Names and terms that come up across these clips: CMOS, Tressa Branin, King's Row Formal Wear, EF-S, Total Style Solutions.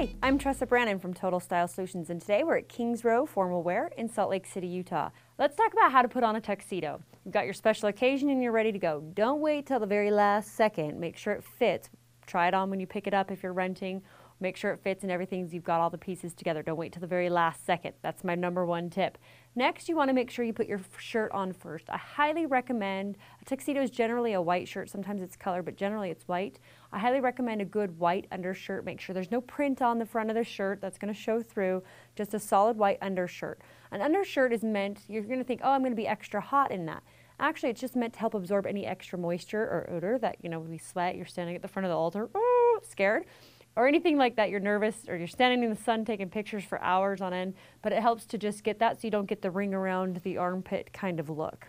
Hi, I'm Tressa Branin from Total Style Solutions, and today we're at King's Row Formal Wear in Salt Lake City, Utah. Let's talk about how to put on a tuxedo. You've got your special occasion and you're ready to go. Don't wait till the very last second. Make sure it fits. Try it on when you pick it up if you're renting. Make sure it fits and everything's, you've got all the pieces together. Don't wait till the very last second. That's my #1 tip. Next, you want to make sure you put your shirt on first. I highly recommend, a tuxedo is generally a white shirt. Sometimes it's color, but generally it's white. I highly recommend a good white undershirt. Make sure there's no print on the front of the shirt. That's going to show through. Just a solid white undershirt. An undershirt is meant, you're going to think, oh, I'm going to be extra hot in that. Actually, it's just meant to help absorb any extra moisture or odor that, you know, when you sweat, you're standing at the front of the altar, oh, scared, or anything like that, you're nervous, or you're standing in the sun taking pictures for hours on end, but it helps to just get that so you don't get the ring around the armpit kind of look.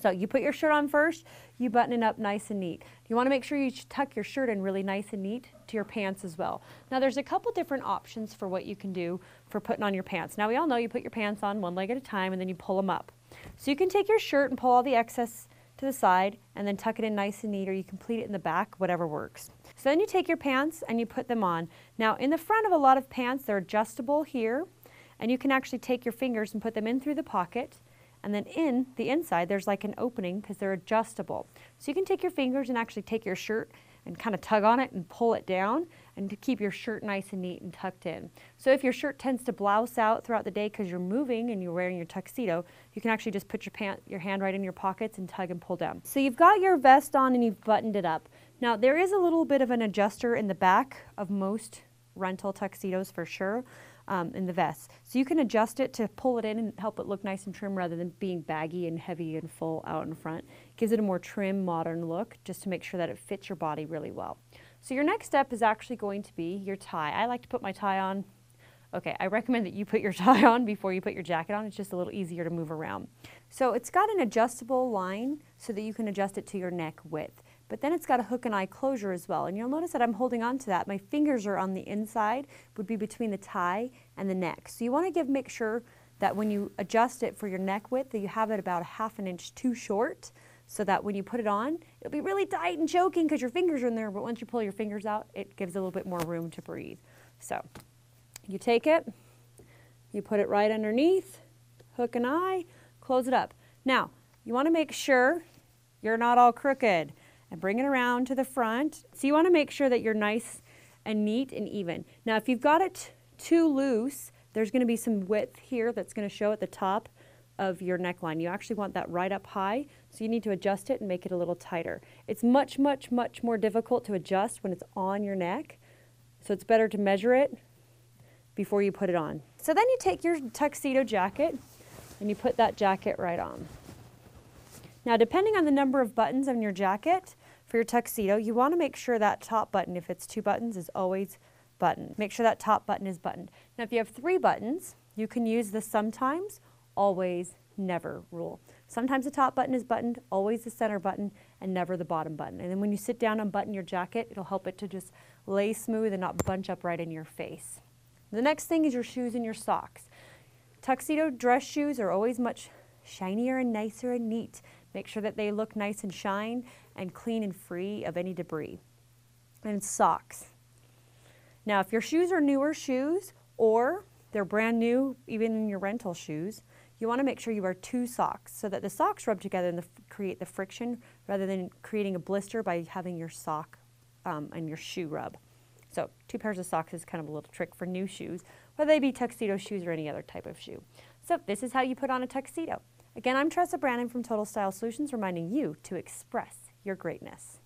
So you put your shirt on first, you button it up nice and neat. You want to make sure you tuck your shirt in really nice and neat to your pants as well. Now there's a couple different options for what you can do for putting on your pants. Now we all know you put your pants on one leg at a time and then you pull them up. So you can take your shirt and pull all the excess to the side and then tuck it in nice and neat, or you can pleat it in the back, whatever works. So then you take your pants and you put them on. Now in the front of a lot of pants, they're adjustable here, and you can actually take your fingers and put them in through the pocket, and then in the inside there's like an opening because they're adjustable. So you can take your fingers and actually take your shirt and kind of tug on it and pull it down, and to keep your shirt nice and neat and tucked in. So if your shirt tends to blouse out throughout the day because you're moving and you're wearing your tuxedo, you can actually just put your hand right in your pockets and tug and pull down. So you've got your vest on and you've buttoned it up. Now there is a little bit of an adjuster in the back of most rental tuxedos for sure, in the vest. So you can adjust it to pull it in and help it look nice and trim rather than being baggy and heavy and full out in front. It gives it a more trim, modern look just to make sure that it fits your body really well. So your next step is actually going to be your tie. I like to put my tie on. Okay, I recommend that you put your tie on before you put your jacket on. It's just a little easier to move around. So it's got an adjustable line so that you can adjust it to your neck width. But then it's got a hook and eye closure as well. And you'll notice that I'm holding on to that. My fingers are on the inside, would be between the tie and the neck. So you want to make sure that when you adjust it for your neck width, that you have it about a ½ inch too short, so that when you put it on, it'll be really tight and choking because your fingers are in there, but once you pull your fingers out, it gives a little bit more room to breathe. So you take it, you put it right underneath, hook and eye, close it up. Now, you want to make sure you're not all crooked, and bring it around to the front. So you want to make sure that you're nice and neat and even. Now, if you've got it too loose, there's going to be some width here that's going to show at the top of your neckline. You actually want that right up high, so you need to adjust it and make it a little tighter. It's much, much, much more difficult to adjust when it's on your neck, so it's better to measure it before you put it on. So then you take your tuxedo jacket and you put that jacket right on. Now, depending on the number of buttons on your jacket for your tuxedo, you want to make sure that top button, if it's 2 buttons, is always buttoned. Make sure that top button is buttoned. Now, if you have 3 buttons, you can use the sometimes, always, never rule. Sometimes the top button is buttoned, always the center button, and never the bottom button. And then when you sit down and button your jacket, it'll help it to just lay smooth and not bunch up right in your face. The next thing is your shoes and your socks. Tuxedo dress shoes are always much shinier and nicer and neat. Make sure that they look nice and shine and clean and free of any debris. And socks. Now, if your shoes are newer shoes or they're brand new, even in your rental shoes, you want to make sure you wear 2 socks so that the socks rub together and create the friction rather than creating a blister by having your sock and your shoe rub. So 2 pairs of socks is kind of a little trick for new shoes, whether they be tuxedo shoes or any other type of shoe. So this is how you put on a tuxedo. Again, I'm Tressa Branin from Total Style Solutions, reminding you to express your greatness.